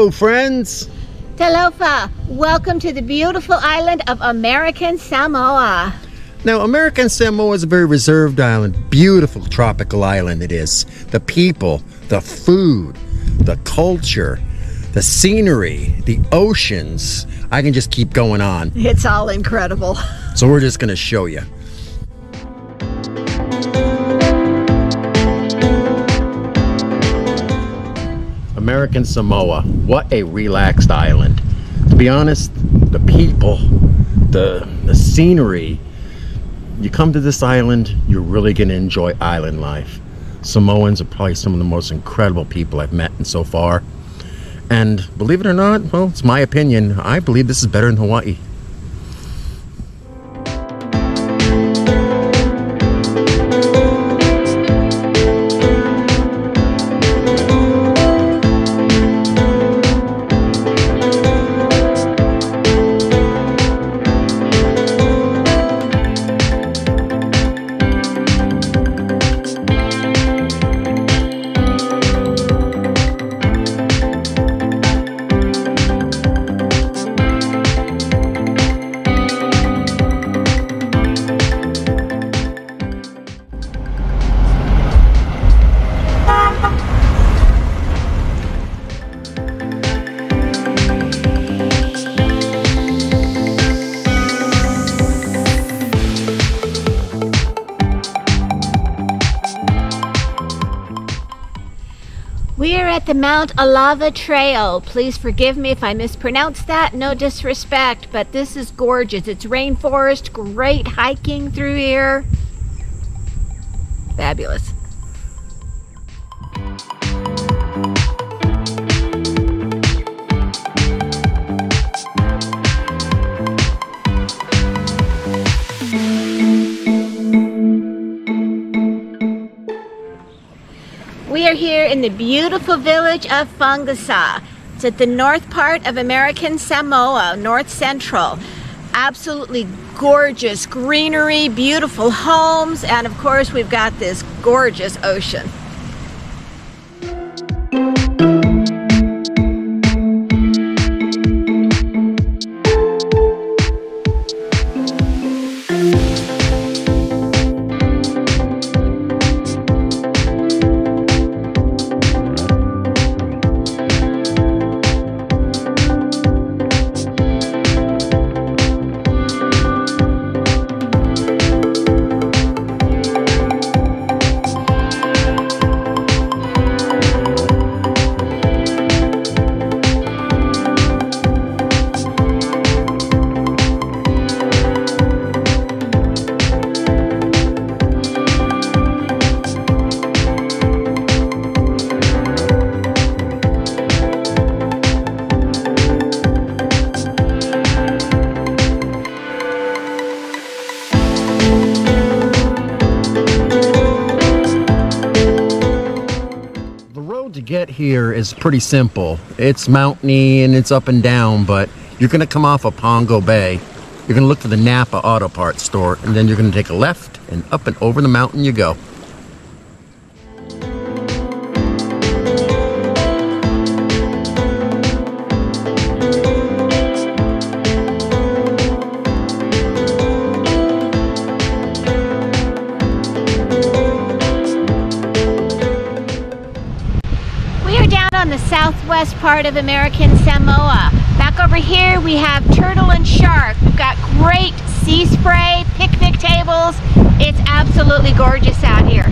Hello friends! Talofa! Welcome to the beautiful island of American Samoa. Now American Samoa is a very reserved island. Beautiful tropical island it is. The people, the food, the culture, the scenery, the oceans. I can just keep going on. It's all incredible. So we're just going to show you. American Samoa, what a relaxed island. To be honest, the people, the scenery, you come to this island, you're really gonna enjoy island life. Samoans are probably some of the most incredible people I've met so far. And believe it or not, well, it's my opinion, I believe this is better than Hawaii. We are at the Mount Alava Trail. Please forgive me if I mispronounced that. No disrespect, but this is gorgeous. It's rainforest, great hiking through here. Fabulous. We are here in the beautiful village of Fagasa. It's at the north part of American Samoa, north central. Absolutely gorgeous greenery, beautiful homes, and of course we've got this gorgeous ocean. Get here is pretty simple. It's mountainy and it's up and down, but you're gonna come off of Pongo Bay. You're gonna look for the Napa Auto Parts store, and then you're gonna take a left and up and over the mountain you go. Southwest part of American Samoa. Back over here we have turtle and shark. We've got great sea spray, picnic tables. It's absolutely gorgeous out here.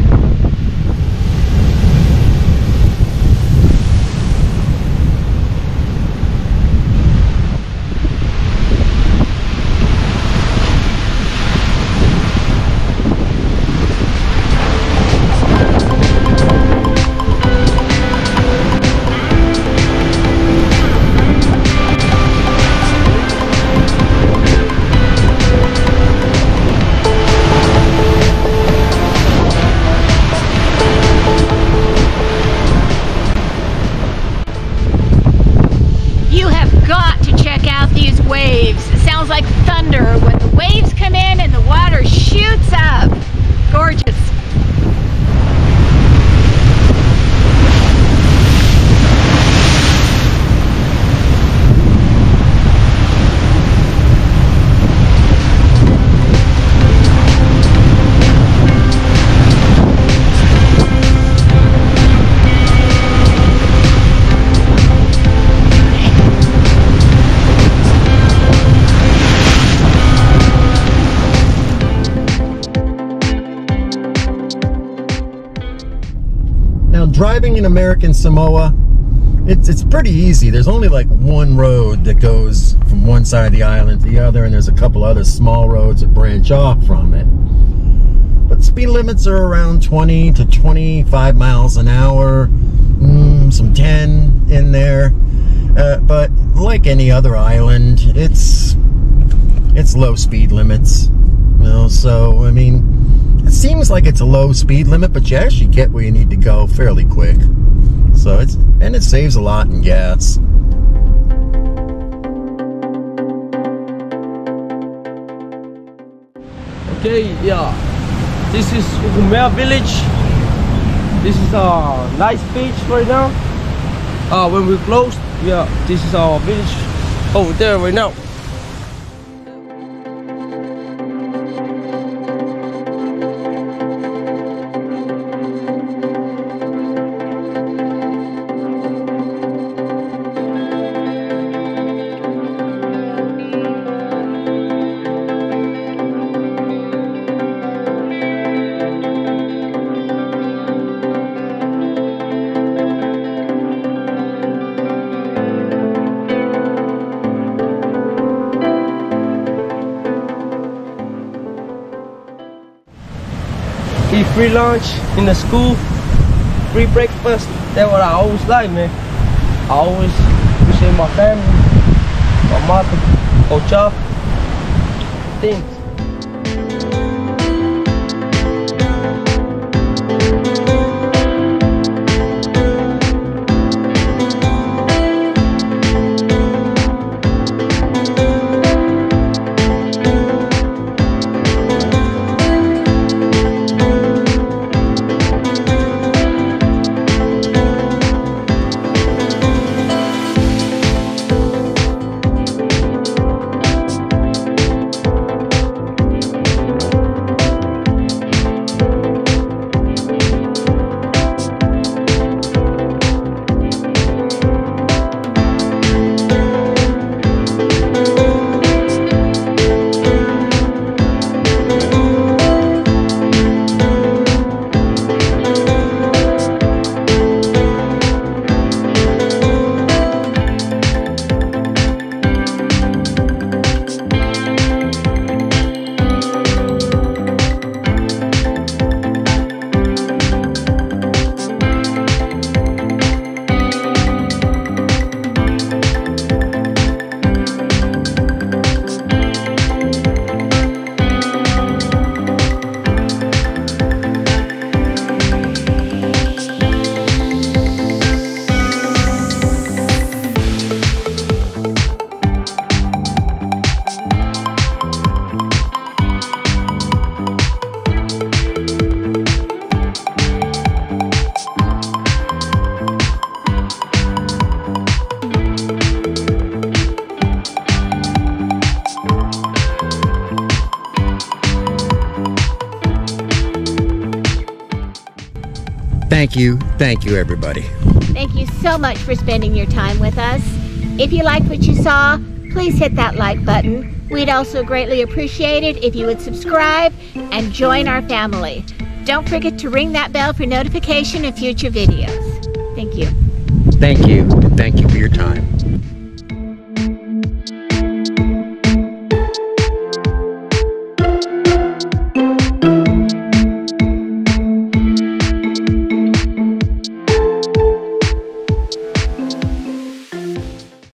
driving in American Samoa, it's pretty easy. There's only like one road that goes from one side of the island to the other, and there's a couple other small roads that branch off from it. But speed limits are around 20 to 25 miles an hour, some 10 in there. But like any other island, it's low speed limits. You know, so, I mean, it seems like it's a low speed limit, but you actually get where you need to go fairly quick. So it saves a lot in gas. Okay, yeah. This is Ukumea village. This is a nice beach right now. When we closed, yeah, this is our village over there right now. Free lunch in the school, free breakfast. That's what I always like, man. I always appreciate my family, my mother, Ocha, things. Thank you everybody. Thank you so much for spending your time with us. If you liked what you saw, please hit that like button. We'd also greatly appreciate it if you would subscribe and join our family. Don't forget to ring that bell for notification of future videos. Thank you. Thank you, and thank you for your time.